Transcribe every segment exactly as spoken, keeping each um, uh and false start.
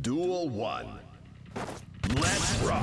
Duel one. Let's rock.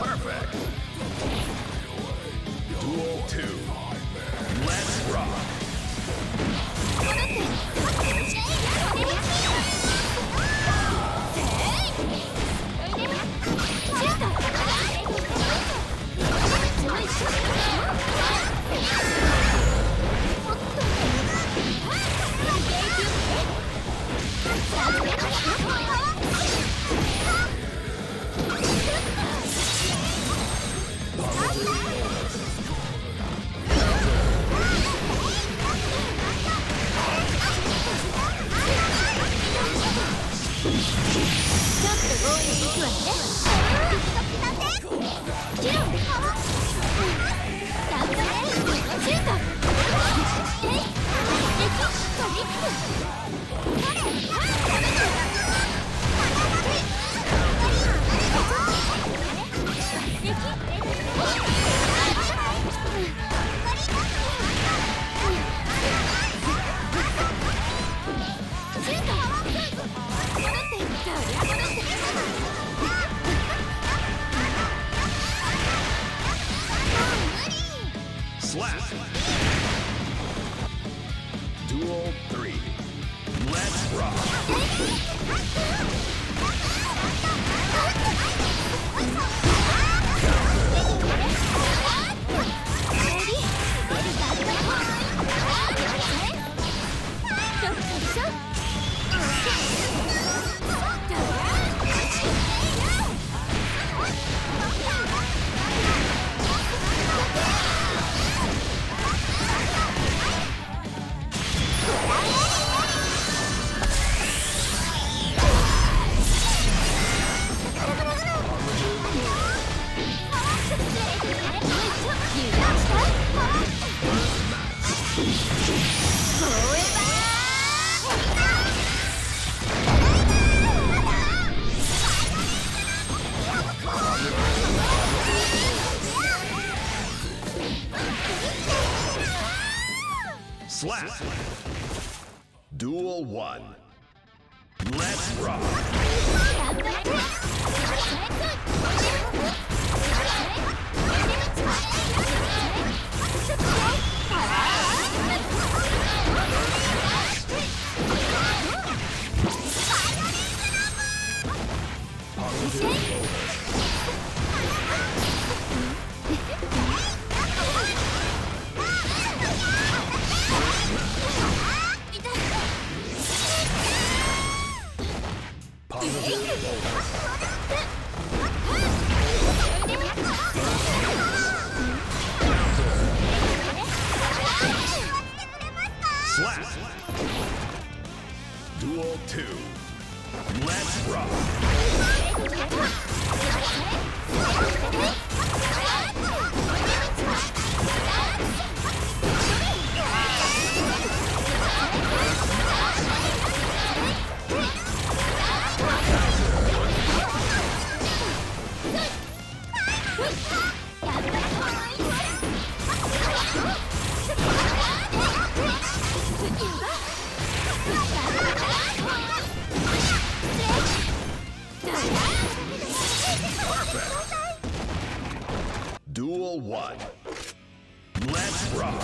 Perfect. Duel two. Let's rock. Slap. Duel three. Let's rock. Slap. Duel one. Let's rock. Slap. Duel two. Let's rock. Duel one. Let's rock.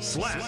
Slap!